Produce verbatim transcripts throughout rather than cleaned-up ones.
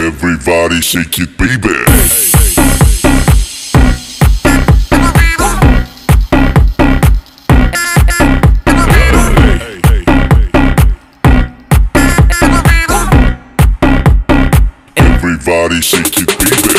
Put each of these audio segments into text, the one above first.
Everybody shake it, baby. Everybody shake it, baby.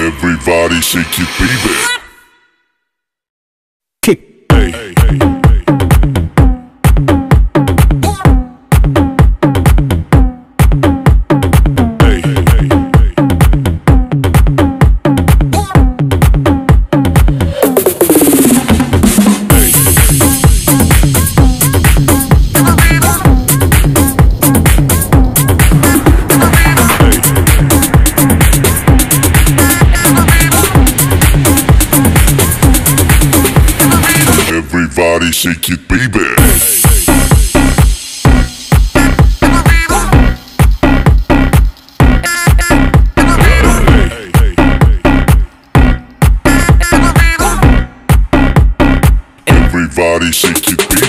Everybody shake it, baby. Kick. Hey, hey, hey, hey. Hey, hey, hey, Everybody shake it, baby. Everybody shake it, baby.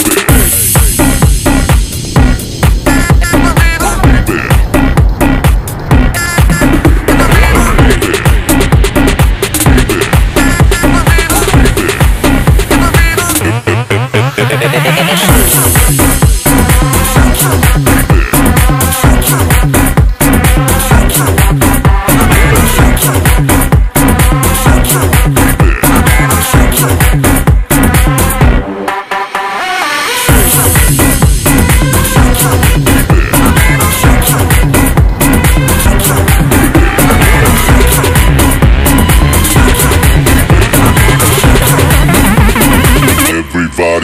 Everybody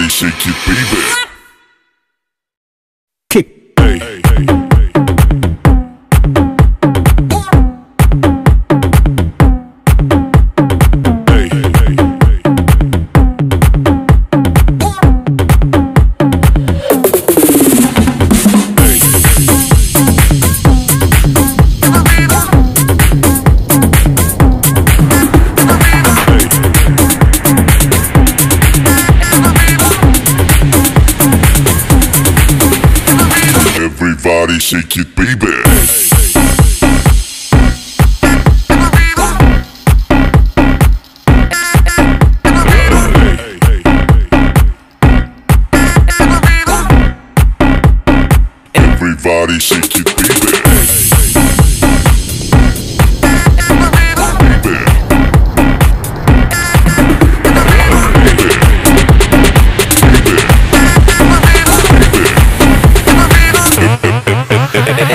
shake it, baby. Kick. Hey, hey, hey, hey. Hey, hey, hey, Everybody shake it, baby. Everybody shake it, baby.